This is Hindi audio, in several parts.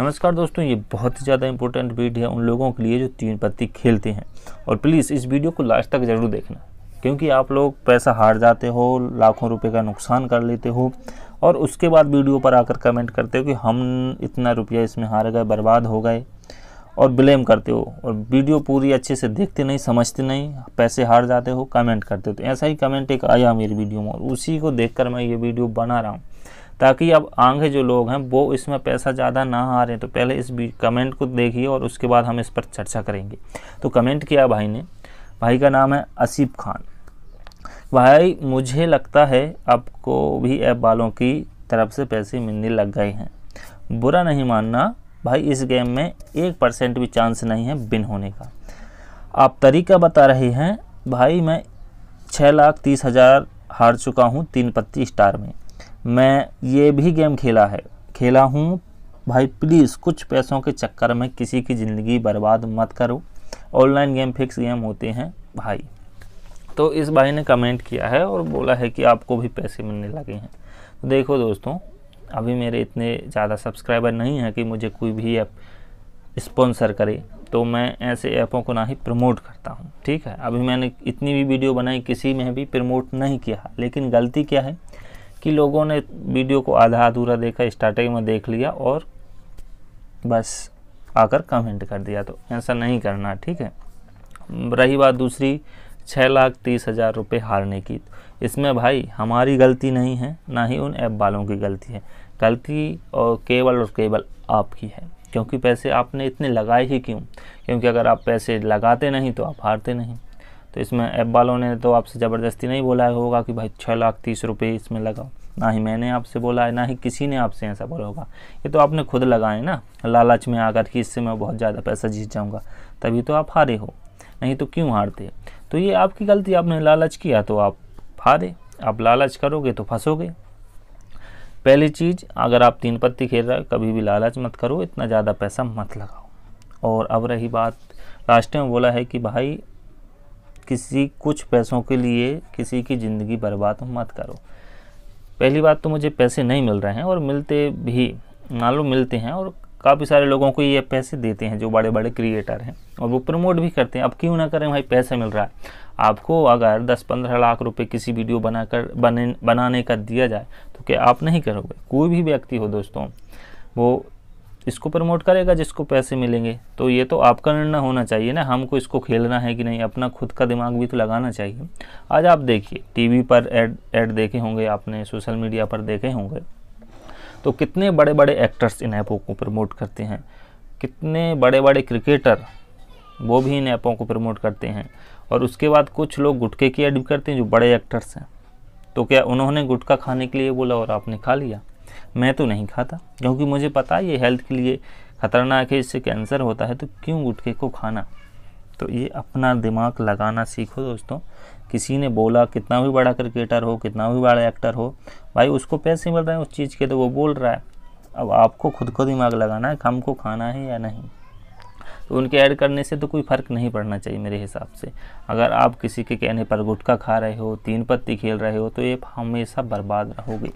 नमस्कार दोस्तों, ये बहुत ही ज़्यादा इंपॉर्टेंट वीडियो है उन लोगों के लिए जो तीन पत्ती खेलते हैं। और प्लीज़ इस वीडियो को लास्ट तक ज़रूर देखना, क्योंकि आप लोग पैसा हार जाते हो, लाखों रुपए का नुकसान कर लेते हो और उसके बाद वीडियो पर आकर कमेंट करते हो कि हम इतना रुपया इसमें हार गए, बर्बाद हो गए और ब्लेम करते हो। और वीडियो पूरी अच्छे से देखते नहीं, समझते नहीं, पैसे हार जाते हो, कमेंट करते हो। तो ऐसा ही कमेंट एक आया मेरी वीडियो में और उसी को देखकर मैं ये वीडियो बना रहा हूँ, ताकि अब आगे जो लोग हैं वो इसमें पैसा ज़्यादा ना हारें। तो पहले इस कमेंट को देखिए और उसके बाद हम इस पर चर्चा करेंगे। तो कमेंट किया भाई ने, भाई का नाम है आसिफ खान। भाई, मुझे लगता है आपको भी ऐप वालों की तरफ से पैसे मिलने लग गए हैं। बुरा नहीं मानना भाई, इस गेम में 1% भी चांस नहीं है विन होने का। आप तरीका बता रहे हैं भाई, मैं 6,30,000 हार चुका हूँ तीन पत्ती स्टार में। मैं ये भी गेम खेला हूँ भाई। प्लीज़ कुछ पैसों के चक्कर में किसी की ज़िंदगी बर्बाद मत करो। ऑनलाइन गेम फिक्स गेम होते हैं भाई। तो इस भाई ने कमेंट किया है और बोला है कि आपको भी पैसे मिलने लगे हैं। तो देखो दोस्तों, अभी मेरे इतने ज़्यादा सब्सक्राइबर नहीं हैं कि मुझे कोई भी ऐप स्पॉन्सर करे, तो मैं ऐसे ऐपों को ना ही प्रमोट करता हूं। ठीक है, अभी मैंने इतनी भी वीडियो बनाई, किसी में भी प्रमोट नहीं किया। लेकिन गलती क्या है कि लोगों ने वीडियो को आधा अधूरा देखा, स्टार्टिंग में देख लिया और बस आकर कमेंट कर दिया। तो ऐसा नहीं करना, ठीक है। रही बात दूसरी 6,30,000 रुपये हारने की, इसमें भाई हमारी गलती नहीं है, ना ही उन ऐप वालों की गलती है। गलती और केवल आपकी है, क्योंकि पैसे आपने इतने लगाए ही क्यों? क्योंकि अगर आप पैसे लगाते नहीं तो आप हारते नहीं। तो इसमें ऐप वालों ने तो आपसे ज़बरदस्ती नहीं बोला होगा कि भाई 6,30,000 रुपये इसमें लगाओ, ना ही मैंने आपसे बोला है, ना ही किसी ने आपसे ऐसा बोला होगा। ये तो आपने खुद लगाए ना, लालच में आकर कि इससे मैं बहुत ज़्यादा पैसा जीत जाऊँगा, तभी तो आप हारे हो, नहीं तो क्यों हारते? तो ये आपकी गलती, आपने लालच किया तो आप हारे। आप लालच करोगे तो फंसोगे। पहली चीज़, अगर आप तीन पत्ती खेल रहे हो कभी भी लालच मत करो, इतना ज़्यादा पैसा मत लगाओ। और अब रही बात, लास्ट में बोला है कि भाई कुछ पैसों के लिए किसी की ज़िंदगी बर्बाद मत करो। पहली बात तो मुझे पैसे नहीं मिल रहे हैं, और मिलते भी मान लो मिलते हैं, और काफ़ी सारे लोगों को ये पैसे देते हैं जो बड़े बड़े क्रिएटर हैं, और वो प्रमोट भी करते हैं। अब क्यों ना करें भाई, पैसा मिल रहा है आपको। अगर 10-15 लाख रुपए किसी वीडियो बनाने का दिया जाए तो क्या आप नहीं करोगे? कोई भी व्यक्ति हो दोस्तों, वो इसको प्रमोट करेगा जिसको पैसे मिलेंगे। तो ये तो आपका निर्णय होना चाहिए ना, हमको इसको खेलना है कि नहीं। अपना खुद का दिमाग भी तो लगाना चाहिए। आज आप देखिए, टीवी पर ऐड देखे होंगे आपने, सोशल मीडिया पर देखे होंगे, तो कितने बड़े बड़े एक्टर्स इन ऐपों को प्रमोट करते हैं, कितने बड़े बड़े क्रिकेटर वो भी इन ऐपों को प्रमोट करते हैं। और उसके बाद कुछ लोग गुटखे की ऐड भी करते हैं जो बड़े एक्टर्स हैं। तो क्या उन्होंने गुटखा खाने के लिए बोला और आपने खा लिया? मैं तो नहीं खाता, क्योंकि मुझे पता है ये हेल्थ के लिए ख़तरनाक है, इससे कैंसर होता है, तो क्यों गुटखे को खाना? तो ये अपना दिमाग लगाना सीखो दोस्तों। किसी ने बोला, कितना भी बड़ा क्रिकेटर हो, कितना भी बड़ा एक्टर हो भाई, उसको पैसे मिल रहे हैं उस चीज़ के, तो वो बोल रहा है। अब आपको खुद को दिमाग लगाना है, हमको खाना है या नहीं। तो उनके ऐड करने से तो कोई फ़र्क नहीं पड़ना चाहिए मेरे हिसाब से। अगर आप किसी के कहने पर गुटखा खा रहे हो, तीन पत्ती खेल रहे हो, तो ये हमेशा बर्बाद रहोगे,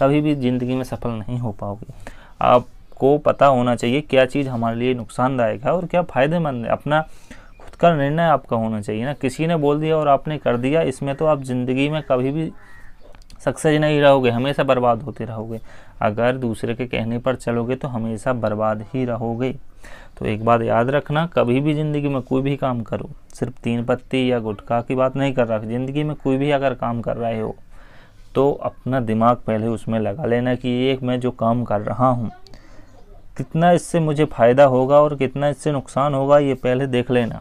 कभी भी ज़िंदगी में सफल नहीं हो पाओगे। आपको पता होना चाहिए क्या चीज़ हमारे लिए नुकसानदायक है और क्या फ़ायदेमंद है। अपना का निर्णय आपका होना चाहिए ना। किसी ने बोल दिया और आपने कर दिया, इसमें तो आप ज़िंदगी में कभी भी सक्सेस नहीं रहोगे, हमेशा बर्बाद होते रहोगे। अगर दूसरे के कहने पर चलोगे तो हमेशा बर्बाद ही रहोगे। तो एक बात याद रखना, कभी भी ज़िंदगी में कोई भी काम करो, सिर्फ तीन पत्ती या गुटखा की बात नहीं कर रहा, ज़िंदगी में कोई भी अगर काम कर रहे हो तो अपना दिमाग पहले उसमें लगा लेना कि ये मैं जो काम कर रहा हूँ, कितना इससे मुझे फ़ायदा होगा और कितना इससे नुकसान होगा, ये पहले देख लेना।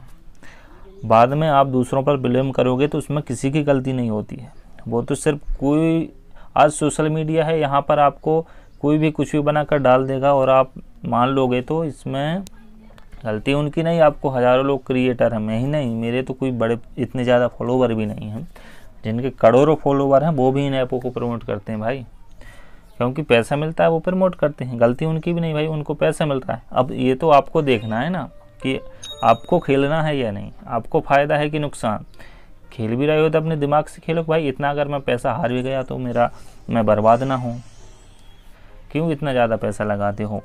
बाद में आप दूसरों पर ब्लेम करोगे तो उसमें किसी की गलती नहीं होती है। वो तो सिर्फ कोई, आज सोशल मीडिया है, यहाँ पर आपको कोई भी कुछ भी बनाकर डाल देगा और आप मान लोगे, तो इसमें गलती उनकी नहीं। आपको हज़ारों लोग क्रिएटर हैं, मैं ही नहीं, मेरे तो कोई बड़े इतने ज़्यादा फॉलोवर भी नहीं हैं, जिनके करोड़ों फॉलोवर हैं वो भी इन ऐपों को प्रमोट करते हैं भाई। क्योंकि पैसा मिलता है वो प्रमोट करते हैं, गलती उनकी भी नहीं भाई, उनको पैसा मिलता है। अब ये तो आपको देखना है ना कि आपको खेलना है या नहीं, आपको फ़ायदा है कि नुकसान। खेल भी रहे हो तो अपने दिमाग से खेलो भाई, इतना अगर मैं पैसा हार भी गया तो मैं बर्बाद ना हूँ। क्यों इतना ज़्यादा पैसा लगाते हो?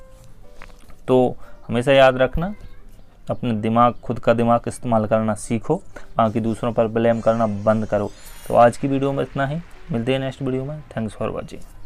तो हमेशा याद रखना, अपने दिमाग, खुद का दिमाग इस्तेमाल करना सीखो, बाकी दूसरों पर ब्लेम करना बंद करो। तो आज की वीडियो में इतना ही, मिलते हैं नेक्स्ट वीडियो में। Thanks for watching.